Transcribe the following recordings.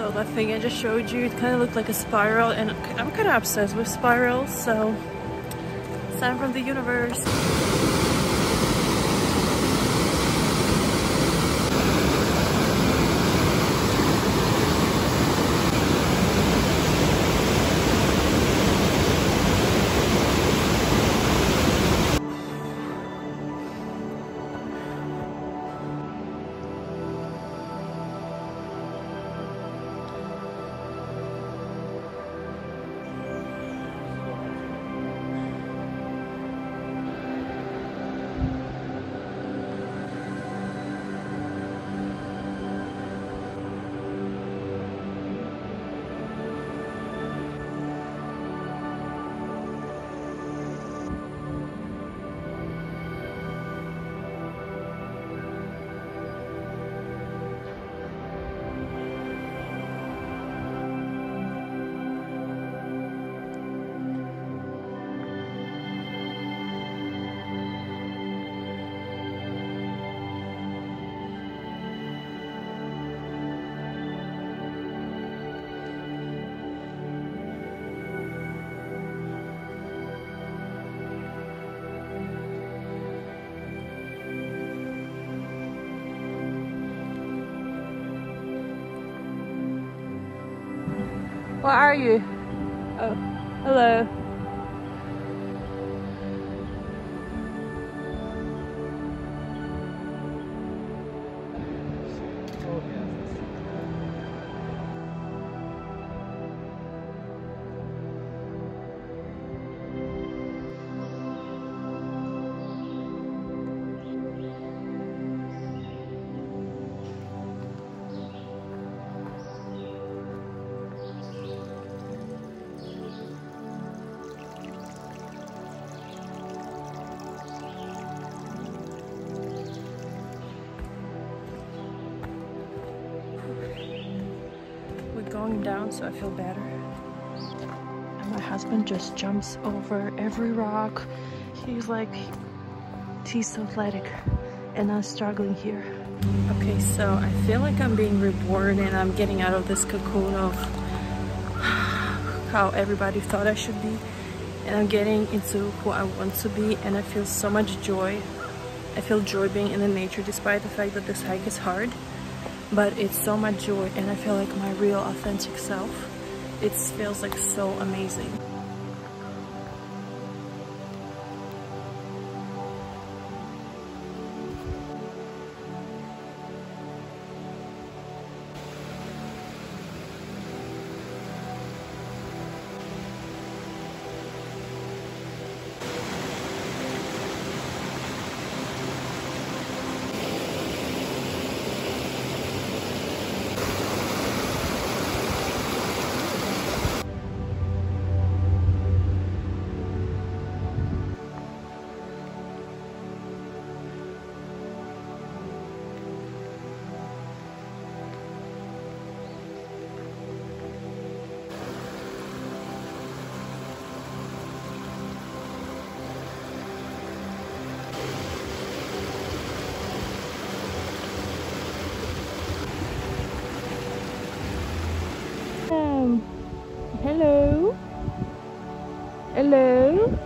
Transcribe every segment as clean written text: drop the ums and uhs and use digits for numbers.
So that thing I just showed you, it kind of looked like a spiral, and I'm kind of obsessed with spirals, so sign from the universe. What are you? Oh, hello. Down, so I feel better. And my husband just jumps over every rock. He's like, he's so athletic, and I'm struggling here. Okay, so I feel like I'm being reborn, and I'm getting out of this cocoon of how everybody thought I should be, and I'm getting into who I want to be, and I feel so much joy. I feel joy being in the nature, despite the fact that this hike is hard. But it's so much joy, and I feel like my real authentic self. It feels like so amazing. Hello. Hello.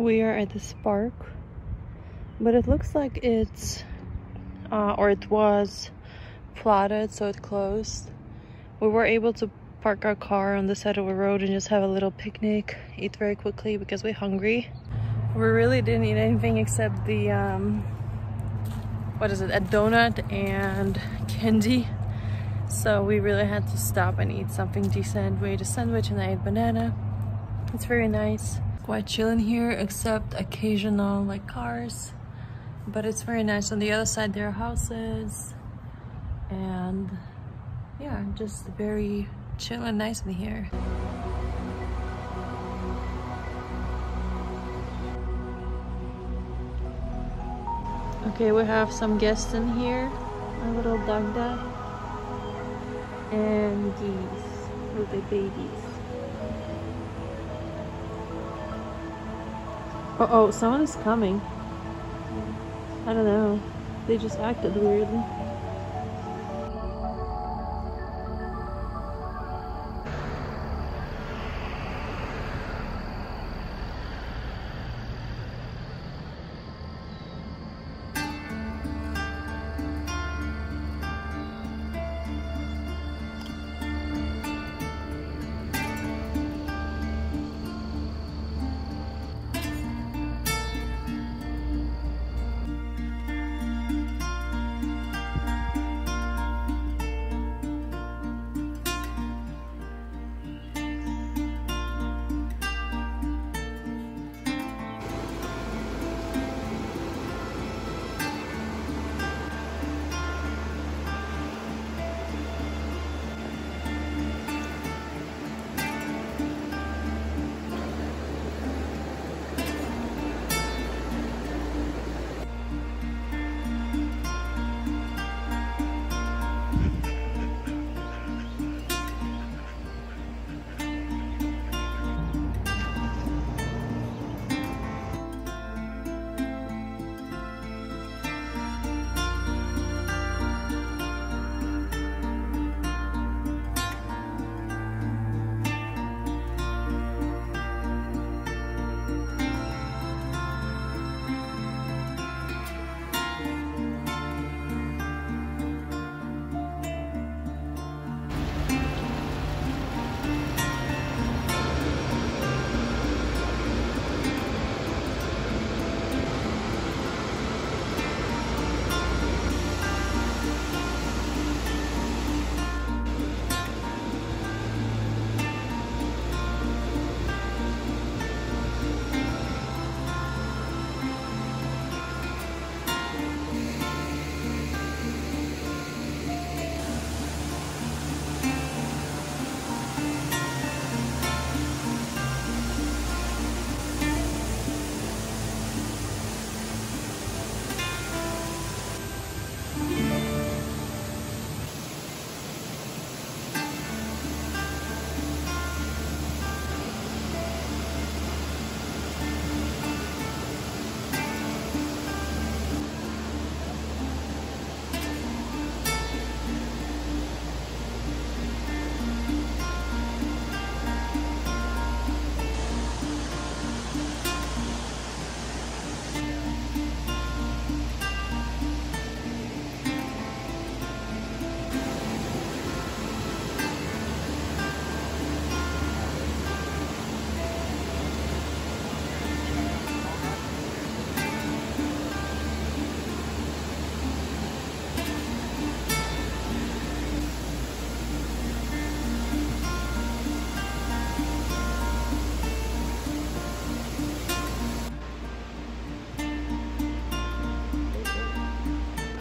We are at this park, but it looks like it's or it was flooded, so it closed. We were able to park our car on the side of the road and just have a little picnic, eat very quickly because we're hungry. We really didn't eat anything except the what is it, a donut and candy. So we really had to stop and eat something decent. We ate a sandwich and I ate banana. It's very nice. Quite chilling here, except occasional like cars, but it's very nice. On the other side there are houses, and yeah, just very chill and nice in here. Okay, we have some guests in here, a little dagda and geese with the babies. Uh-oh, someone is coming. I don't know. They just acted weirdly.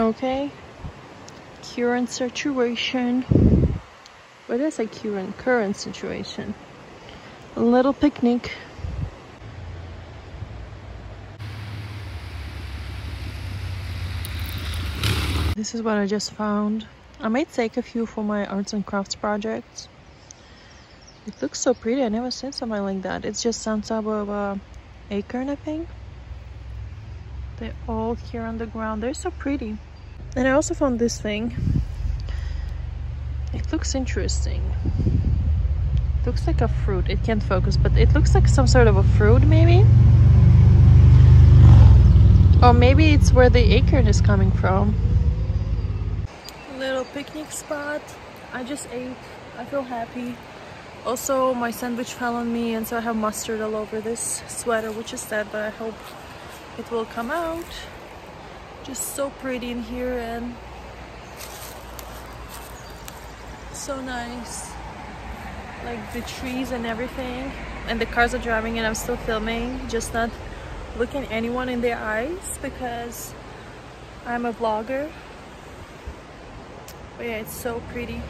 Okay, current situation. What is a current situation? A little picnic. This is what I just found. I might take a few for my arts and crafts projects. It looks so pretty. I never seen something like that. It's just some type of acorn, I think. They're all here on the ground. They're so pretty. And I also found this thing. It looks interesting. It looks like a fruit. It can't focus, but it looks like some sort of a fruit maybe. Oh, maybe it's where the acorn is coming from. Little picnic spot. I just ate. I feel happy. Also, my sandwich fell on me, and so I have mustard all over this sweater, which is sad, but I hope it will come out. Just so pretty in here and so nice, like the trees and everything, and the cars are driving and I'm still filming, just not looking anyone in their eyes because I'm a vlogger. But yeah, it's so pretty.